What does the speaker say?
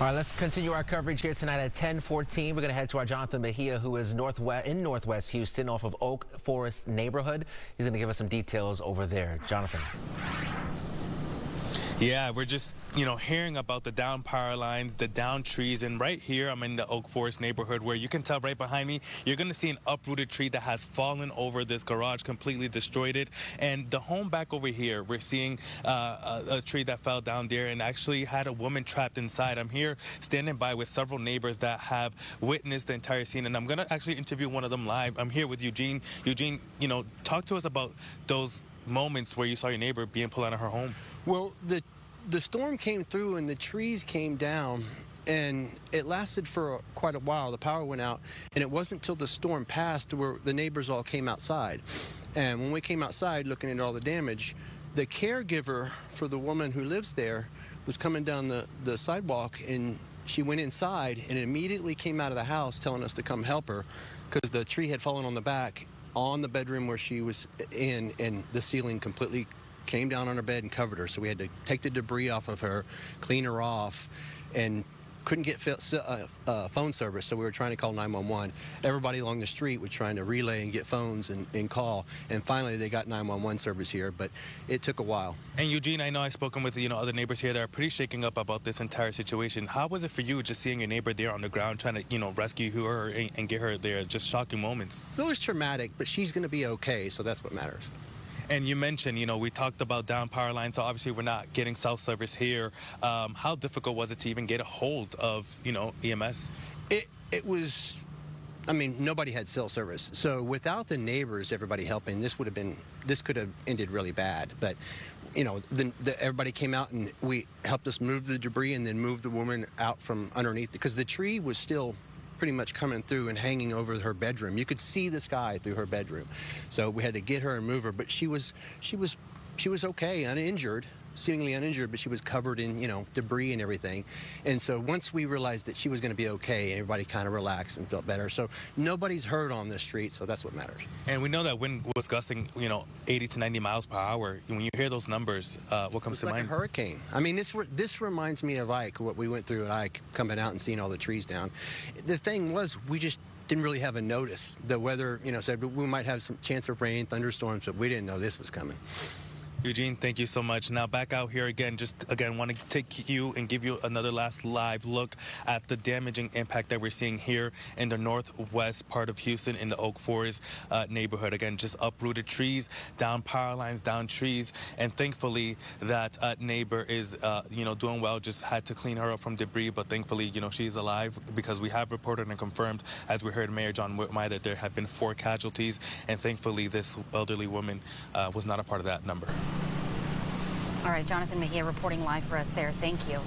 All right, let's continue our coverage here tonight at 10:14. We're going to head to our Jonathan Mejia, who is in northwest Houston off of Oak Forest neighborhood. He's going to give us some details over there. Jonathan. Yeah, we're just, hearing about the down power lines, the down trees, and right here I'm in the Oak Forest neighborhood where you can tell right behind me, you're going to see an uprooted tree that has fallen over this garage, completely destroyed it. And the home back over here, we're seeing a tree that fell down there and actually had a woman trapped inside. I'm here standing by with several neighbors that have witnessed the entire scene, and I'm going to actually interview one of them live. I'm here with Eugene. Eugene, talk to us about those moments where you saw your neighbor being pulled out of her home. Well, the storm came through and the trees came down, and it lasted for quite a while. The power went out, and it wasn't till the storm passed where the neighbors all came outside. And when we came outside looking at all the damage, the caregiver for the woman who lives there was coming down the sidewalk, and she went inside and immediately came out of the house telling us to come help her because the tree had fallen on the back on the bedroom where she was in, and the ceiling completely came down on her bed and covered her. So we had to take the debris off of her, clean her off, and couldn't get phone service, so we were trying to call 911. Everybody along the street was trying to relay and get phones and call, and finally they got 911 service here, but it took a while. And Eugene, I know I've spoken with other neighbors here that are pretty shaken up about this entire situation. How was it for you just seeing your neighbor there on the ground trying to rescue her and get her there? Just shocking moments. It was traumatic, but she's going to be okay, so that's what matters. And you mentioned, we talked about down power lines, so obviously we're not getting cell service here. How difficult was it to even get a hold of, EMS? It was, nobody had cell service. So without the neighbors, everybody helping, this could have ended really bad. But, everybody came out and helped us move the debris and then move the woman out from underneath, because the tree was still pretty much coming through and hanging over her bedroom. You could see the sky through her bedroom. So we had to get her and move her, but she was okay, uninjured, seemingly uninjured, but she was covered in, debris and everything. And so once we realized that she was going to be okay, everybody kind of relaxed and felt better. So nobody's hurt on this street, so that's what matters. And we know that wind was gusting, 80 to 90 miles per hour. When you hear those numbers, what comes to mind? It's like a hurricane. This reminds me of Ike, what we went through at Ike, coming out and seeing all the trees down. The thing was, we just didn't really have a notice. The weather, said we might have some chance of rain, thunderstorms, but we didn't know this was coming. Eugene, thank you so much. Now back out here again, want to take you and give you another last live look at the damaging impact that we're seeing here in the northwest part of Houston in the Oak Forest neighborhood. Again, just uprooted trees, down power lines, down trees, and thankfully that neighbor is, doing well. Just had to clean her up from debris, but thankfully, she's alive, because we have reported and confirmed, as we heard Mayor John Whitmire, that there have been 4 casualties, and thankfully this elderly woman was not a part of that number. All right, Jonathan Mejia reporting live for us there. Thank you.